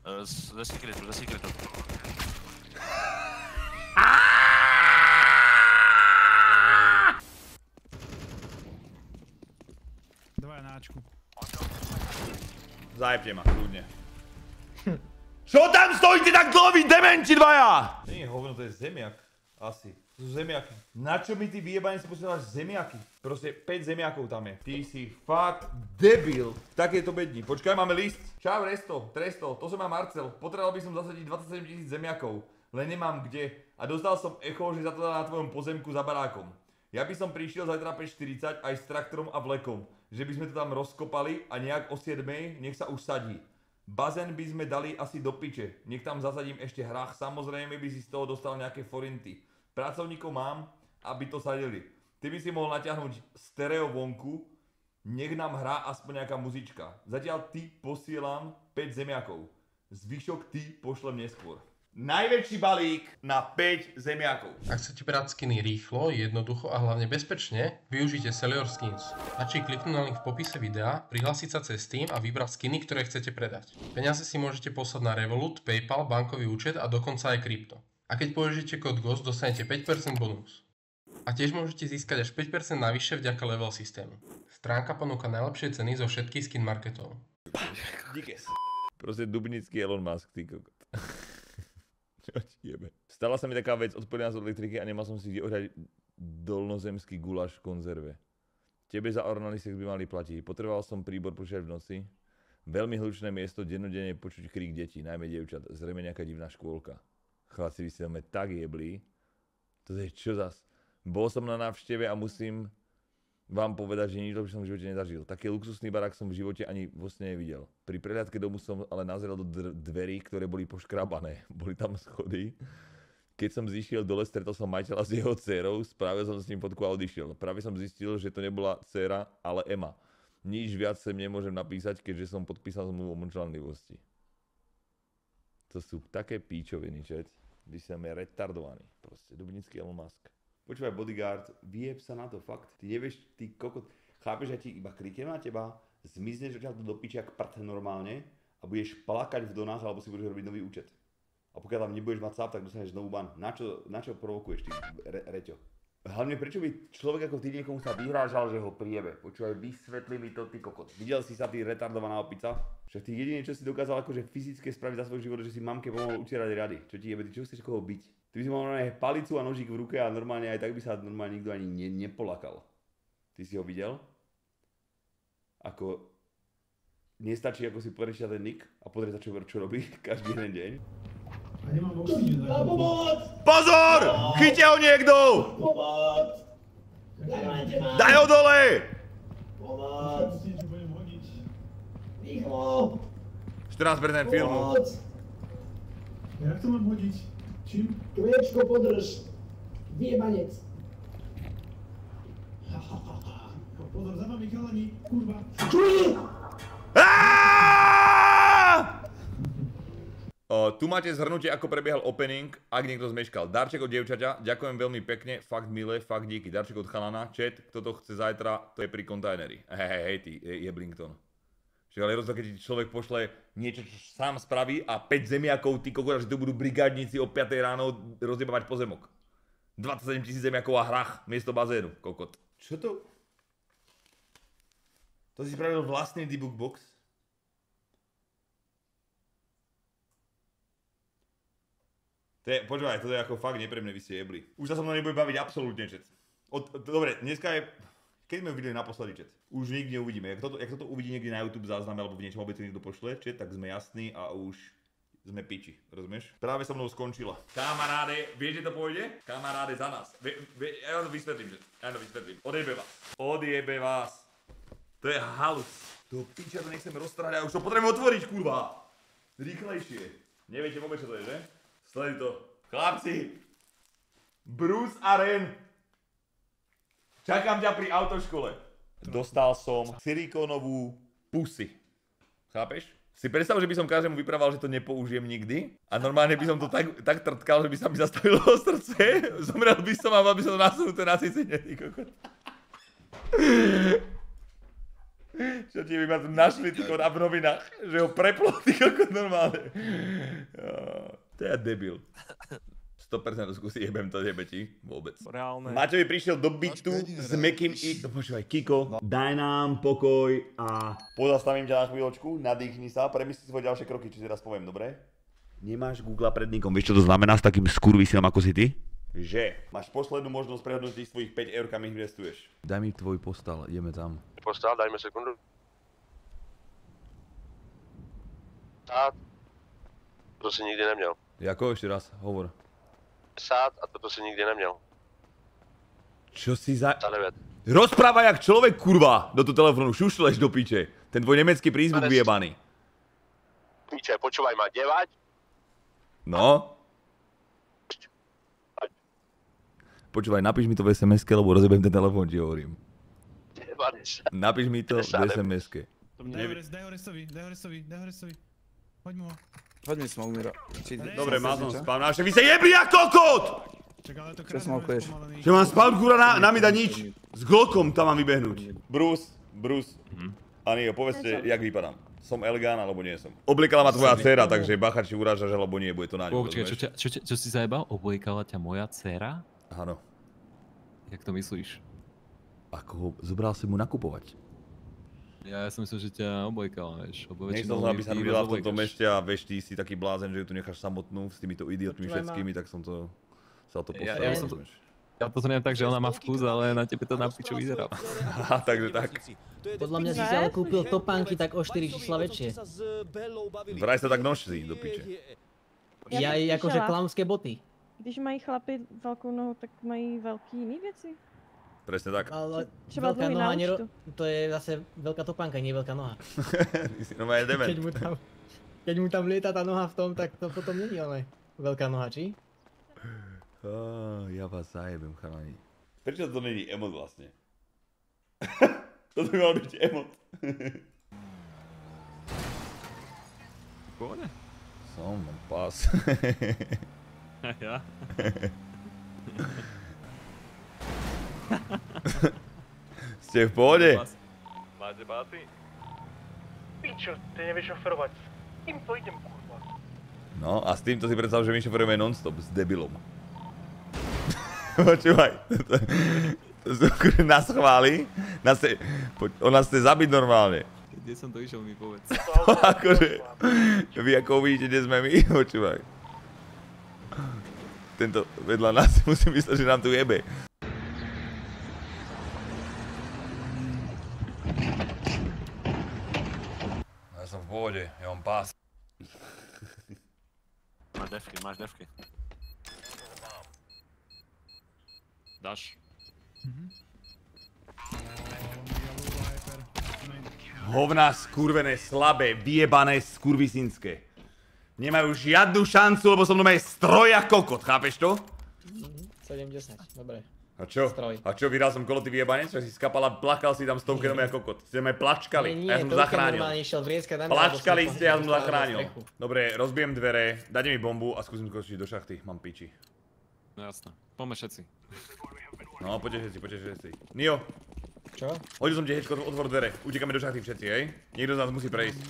Ze secretu. Dva náčku. Zajeb těma, kludně. Čo tam stojíte tak dlouhý dementi dvaja? Není hovno, to je zemiak. Asi. To jsou zemiaky. Na čo mi ty vyjebane si posíláš zemiaky? Prostě 5 zemiaků tam je. Ty jsi fakt debil. Tak je to bední. Počkaj, máme list. Čau Resto, Tresto, to jsem má Marcel. Potřeboval bych som zasadit 27 000 zemiaků. Len nemám kde. A dostal som echo, že za to na tvojom pozemku za barákom. Ja by som prišiel zajtra pre 40 aj s traktorom a vlekom. Že by sme to tam rozkopali a nejak o 7 nech sa už sadí. Bazén by sme dali asi do piče. Nech tam zasadím ešte hrách. Samozrejme by si z toho dostal nejaké forinty. Pracovníkov mám, aby to sadili. Ty by si mohl natiahnuť stereo vonku. Nech nám hrá aspoň nejaká muzička. Zatiaľ ty posielam 5 zemiakov. Zvyšok ty pošlem neskôr. Najväčší balík na 5 zemiakov. Ak chcete brať skiny rýchlo, jednoducho a hlavne bezpečne, využite Seller Skins. Stačí kliknúť na link v popise videa, prihlásiť sa cez Steam a vybrať skiny, ktoré chcete predať. Peniaze si môžete poslať na Revolut, PayPal, bankový účet a dokonca aj krypto. A keď použijete kód GHOSST, dostanete 5% bonus. A tiež môžete získať až 5% navyše vďaka level systému. Stránka ponúka najlepšie ceny zo všetkých skin marketov. Díkes. Proste dubnický Elon Musk, ty kokot. Stala se mi taková věc, odpojil nás od elektriky a nemal jsem si kde ohrať dolnozemský gulaš v konzerve. Tebe za ornalisek by mali platit. Potreboval jsem príbor počať v noci. Velmi hlučné město, dennodenně počuť krík dětí, najmä děvčat, zřejmě nějaká divná škôlka. Chlaci, vy si tam tak jebli. To je čo zas? Bol som na návšteve a musím vám povedať, že nič lepšie som v živote nezažil. Taký luxusný barák som v živote ani vlastne nevidel. Pri prehliadke domu som ale nazrel do dverí, ktoré boli poškrabané. Boli tam schody. Keď som zišiel dole, stretol som majiteľa s jeho dcerou, spravil som s ním fotku a odišiel. Práve som zistil, že to nebola dcera, ale Emma. Nič viac sem nemôžem napísať, keďže som podpísal zmluvu o mlčanlivosti. To sú také píčoviny, čeť. Když som je retardovaný. Proste dubnický Elon Musk. Počúvaj, bodyguard, vyjeb sa na to, fakt, ty nevieš, ty kokot, chápeš, že ti iba kliknem na teba, zmizneš odtiaľto do piči jak prd normálne a budeš plakať v donách, alebo si budeš robiť nový účet. A pokiaľ tam nebudeš mať sáp, tak dostaneš novú ban. Na čo provokuješ, ty reťo? Hlavne prečo by človek ako ty niekomu sa vyhrážal, že ho prijebe? Počúvaj, vysvetli mi to, ty kokot. Videl si sa, ty retardovaná opica? Však ty jediné, čo si dokázal akože fyzické spraviť za svoj život, že si mamke pomohol utierať rady. Čo ti jebe, ty čo chceš koho byť? Ty by si mal normálne palicu a nožík v ruke a normálne aj tak by sa normálne nikto ani nepolakal. Ty si ho videl? Ako... Nestačí, ako si podrešťa ten nick a podrešťa čo robí každý jeden deň. Na pomoc! Pozor! Chyťte ho niekto! Pomoc! Daj ho dole! Pomoc! Rýchlo! 14% filmu. Pomoc! Jak to mám hodiť? Čím? Kruječko, podrž! Vyjebanec! Pozor, za vami chalani, kurva! Čuji! Tu máte zhrnutie, ako prebiehal opening, ak niekto zmeškal. Darček od dievčaťa, ďakujem veľmi pekne, fakt milé, fakt díky. Darček od chalana, chat, kto to chce zajtra, to je pri kontajneri. Hej, ty, je Blinkton. Čiže ale rozdiel, keď ti človek pošle niečo, čo sám spraví a 5 zemiakov, ty kokora, že to budú brigádnici o 5 ráno rozjebávať pozemok. 27 000 zemiakov a hrách miesto bazénu, kokot. Čo to? To si spravil vlastný debug box? Počúvaj, toto je ako fakt nepremne, vy ste jebli. Už sa so mnou nebude baviť absolútne, čet. Dobre, dneska je... Keď sme ho videli naposledy, čet? Už nikdy neuvidíme. Jak toto uvidí niekde na YouTube zázname alebo v niečom obecne niekto pošle, čet, tak sme jasní a už sme piči, rozumieš? Práve so mnou skončila. Kamaráde, vieš, že to pôjde? Kamaráde, za nás. Ja to vysvetlím, čet. Ja to vysvetlím. Odjebe vás. Odjebe vás. To je halus. To piča, to nechceme roztrhať, ja už to potrebujem otvoriť, kurva. Rýchlejšie. Neviete vôbec, čo to je, že? Sleduj to. Chlapci. Bruce a Ren. Čakám ťa pri autoškole. Dostal som silikónovú pusy. Chápeš? Si predstav, že by som každému vyprával, že to nepoužijem nikdy. A normálne by som to tak trtkal, že by sa mi zastavilo srdce. Zomrel by som a mal by som to nasunuté na cicine. Čo ti iba našli na v novinách, že ho preplo ako normálne. To je debil. 100% skúsi, jebem to nebeti vôbec. Reálne. Maťovi prišiel do bitu s Mekým i... Počúvaj, Kiko, daj nám pokoj a... Pozastavím ťa na chvíľočku, nadýchni sa, premysli svoje ďalšie kroky, či si raz poviem, dobre? Nemáš Google pred nikom, vieš čo to znamená s takým skurvisilom ako si ty? Že máš poslednú možnosť prehodnotiť svojich 5 eur, kam ich investuješ. Daj mi tvoj postal, ideme tam. Postal, dajme sekundu. Sát. To si nikdy nemiel. Jako? Ešte raz, hovor. Sát a toto si nikdy nemiel. Čo si za... Rozprávaj jak človek, kurva! Do toho telefonu šušleš do piče. Ten tvoj nemecký prízvuk vyjebaný. Piče, počúvaj ma, 9. No? Počúvaj, napíš mi to v SMS-ke, lebo rozjebem ten telefón, ti hovorím. Napíš mi to v SMS-ke. Daj ho Ressovi, daj ho Ressovi, daj ho Ressovi. Hoďme ho. Hoďme si ma umíra. Dobre, má som spavná, však vy sa jebli jak kokot! Čo som okuješ? Že mám spavnúť, kurva, nám mi dá nič. S Glockom tam mám vybehnúť. Bruce, Bruce. Anio, povedzte, jak vypadám. Som elegán, alebo nie som. Obliekala ma tvoja dcera, takže bacha, či urážaš, alebo nie, bude to na ňu. Čo si zajebal? Obliekala ťa moja dcera? Ano. Jak to myslíš? Ako, zobral si mu nakupovat. Já jsem myslel, že tě obojkala, víš. Nechcel jsem, aby se udělal v tomto městě a veš, ty jsi taky blázen, že ju tu necháš samotnou s těmito idiotmi všeckými, tak jsem to... Sa to postavil. Já to nevím tak, že ona má vkus, ale na tebe to na piču vyzerá. Takže tak. Podle mě si si ale koupil topánky tak o 4 čísla větší. Vraj se tak noží do piče. Já jakože klaunské boty. Když mají chlapi velkou nohu, tak mají velký jiný věci. Přesně tak. Ale třeba dvojí na účtu. To je zase velká topánka, není velká noha. No je dement. Keď mu tam lietá ta noha v tom, tak to potom není, ale velká noha, či? Já vás zajebím, chalani. Proč to není emot vlastně? To by mělo být emot. Kone? Som mám pas. Já? Jste v pohodě? Máte báty? Pičo, ty nevíš šoferovat. S tím to jdem, kurva. No a s tím to si představ, že my šoferujeme non-stop s debilom. Počúvaj. To jsou nás chválí. On nás chce zabít normálně. Kde jsem to išel, mi povedz. To akože... Vy jako uvidíte, kde jsme my, počúvaj. Tento vedľa nás musí myslet, že nám tu jebe. Já jsem v pohodě, já mám pás. Máš devky, máš devky. Dáš. Hovna skurvené, slabé, vyjebané skurvisinské. Nemajú žiadnu šancu, lebo som doma je stroj a kokot, chápeš to? 7-10, dobre. A čo? Stroj. A čo, vyhral som kolo, ty vyjebanec? Čo si skapala, plakal si tam s Tomke doma a kokot. Ste ma plačkali a ja som zachránil. Plačkali ste a ja som zachránil. Dobre, rozbijem dvere, dáte mi bombu a skúsim skočiť do šachty, mám piči. No jasné, poďme všetci. No, poďte všetci, poďte všetci. Nio. Čo? Hodil som ti hečko, otvor dvere, utekáme do šachty všetci, hej? Niekto z nás musí prejsť.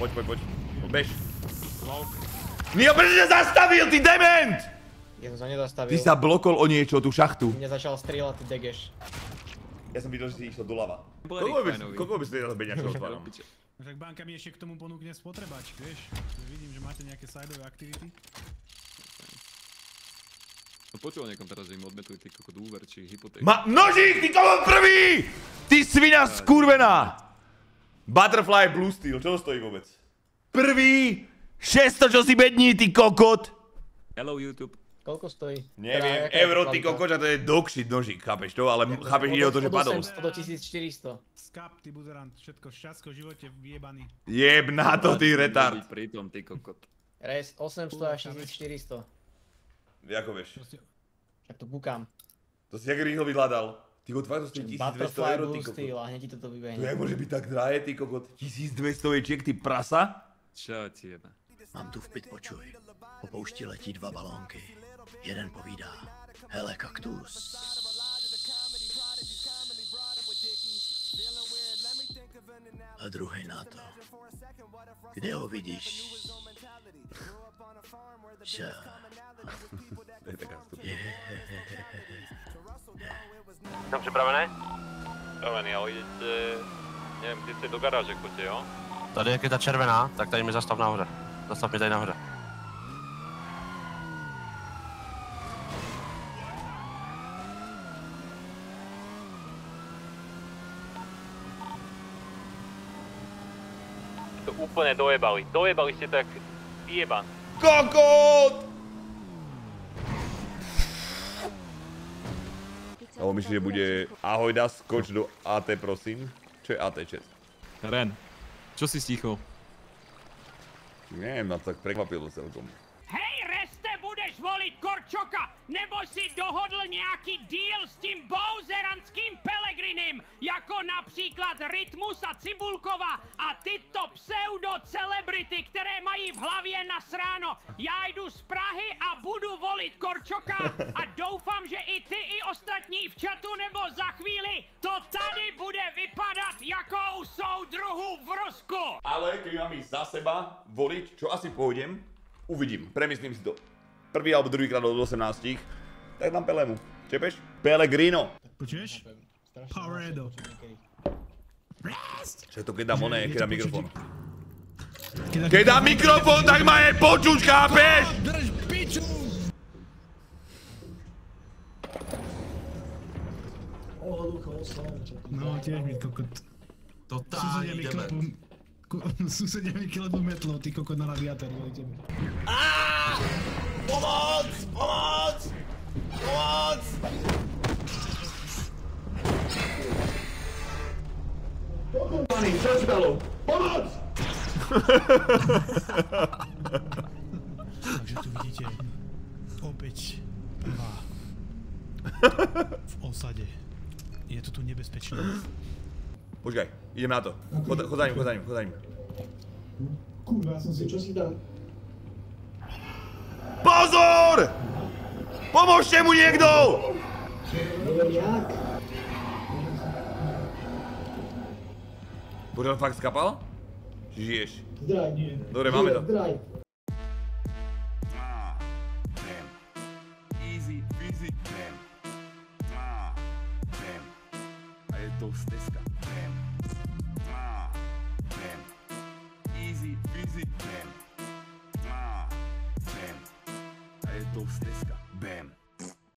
Pojď, pojď, pojď. Bež. Nio, proč jsi zastavil, ty dement! Já jsem nezastavil. Ty sa blokol o niečo, tu šachtu. Mě začal střílet, ty degeš. Já jsem viděl, že si išlo dolava. Koľko by si dal zbyť nějakého otvárom? Tak banka mi ještě k tomu ponúkne spotrebač, vieš? Vidím, že máte nějaké sideové aktivity. No počul někom teraz, že jim odmetují ty kokot úver či hypotéky. Ma nožík, ty koho prvý! Ty svina skurvená! Butterfly Blue Steel, čo to stojí vôbec? Prvý! 600, čo si bední, ty kokot! Hello YouTube. Koľko stojí? Neviem, euro, ty kokot, a to je dog shit nožík, chápeš to? Ale chápeš, ide o to, že padol. Od 1400. Skap, ty buzerant, všetko šťastko v živote vyjebaný. Jeb na to, ty retard. Pritom, ty kokot. Res, 800 a 1400. Jako vieš? Tak to bukám. To si jak rýchlo vyhľadal. Ty ho 1200 euro, ty kokot. To jak môže byť tak drahé, ty kokot? 1200 věček, ty prasa? Čo ti jeba? Mám tu vpyt, počuj. Po poušti letí dva balónky. Jeden povídá. Hele, kaktus. a druhý na to. Kde ho vidíš? Ča. Jsem připravený? Připravený, ale jděte, nevím, ty jsi do garáže, kutě, jo? Tady jak je ta červená, tak tady mi zastav nahoře. Zastav mi tady nahoře. To úplně dojebali. Dojebali jste tak vyjeban. Kokot! A on myslí, že bude... Ahoj, dá skoč do AT, prosím. Čo je AT, čet? Ren. Čo si stichol? Nevím, nás tak překvapilo celkom. Hej, Reste, budeš volit Korčoka, nebo si dohodl nějaký deal s tím bouzeranským Pelegrinem, jako například Rytmus a Cibulkova a tyto pseudo-celebrity, které mají v hlavě nasráno. Já jdu z Prahy a budu volit Korčoka a doufám, že i ty, i ostatní v chatu nebo za chvíli to tady bude vypadat jako u soudruhů v Rusku. Ale když mám jít za seba volit, čo asi půjdem, uvidím, premyslím si to. Prvý alebo druhýkrát od 18, tak dám Pelemu. Čepeš? Pellegrino. Počuješ? Paredo. Čo to keď dám oné, keď dám mikrofon? Keď dám mikrofon, tak ma je počuť, chápeš? Drž piču! No, tiež mi kokot. Totálne mikrofon. Susedě mi klebu metlo, ty kokot na radiátor, dojde mi. Pomoc! Pomoc! Pomoc! Pane, co zbylo? Pomoc! Takže tu vidíte, obeť má v osadě. Je to tu nebezpečné. Počkaj, idem na to. Chod za ním, chod za ním, chod za ním. Kurva, já jsem si čo si dal. Pozor! Pomožte mu někdo! Nevím jak. Bože, fakt skapal? Žiješ? Zdraj, nie. Dobre, máme to. Easy, easy, bam. Bam. A je to už dneska. Easy, easy, bam. Bam. A je to už dneska.